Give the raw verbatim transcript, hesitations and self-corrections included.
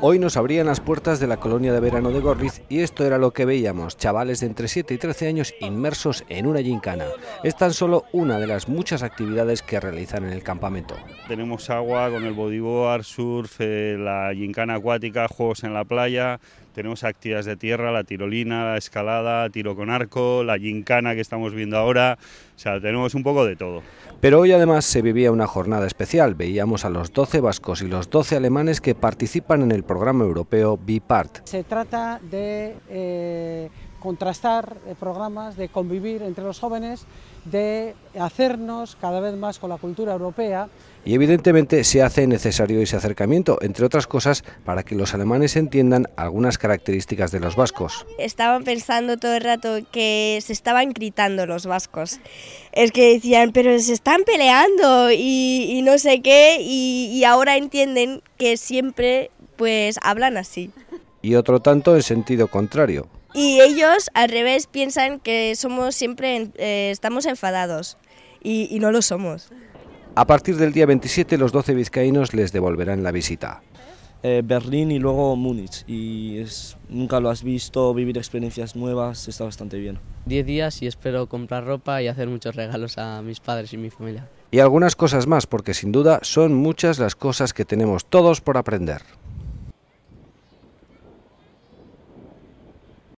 Hoy nos abrían las puertas de la colonia de verano de Gorliz y esto era lo que veíamos, chavales de entre siete y trece años inmersos en una gincana. Es tan solo una de las muchas actividades que realizan en el campamento. Tenemos agua con el bodyboard, surf, eh, la gincana acuática, juegos en la playa, tenemos actividades de tierra, la tirolina, la escalada, tiro con arco, la gincana que estamos viendo ahora, o sea, tenemos un poco de todo. Pero hoy además se vivía una jornada especial, veíamos a los doce vascos y los doce alemanes que participan en el programa. Programa europeo Be Part. Se trata de eh, contrastar programas, de convivir entre los jóvenes, de hacernos cada vez más con la cultura europea. Y evidentemente se hace necesario ese acercamiento, entre otras cosas, para que los alemanes entiendan algunas características de los vascos. Estaban pensando todo el rato que se estaban gritando los vascos. Es que decían, pero se están peleando y, y no sé qué, y, y ahora entienden que siempre pues hablan así. Y otro tanto en sentido contrario. Y ellos al revés piensan que somos siempre, eh, estamos enfadados y, y no lo somos. A partir del día veintisiete los doce vizcaínos les devolverán la visita. Eh, Berlín y luego Múnich, y es, nunca lo has visto, vivir experiencias nuevas, está bastante bien. Diez días y espero comprar ropa y hacer muchos regalos a mis padres y mi familia. Y algunas cosas más, porque sin duda son muchas las cosas que tenemos todos por aprender.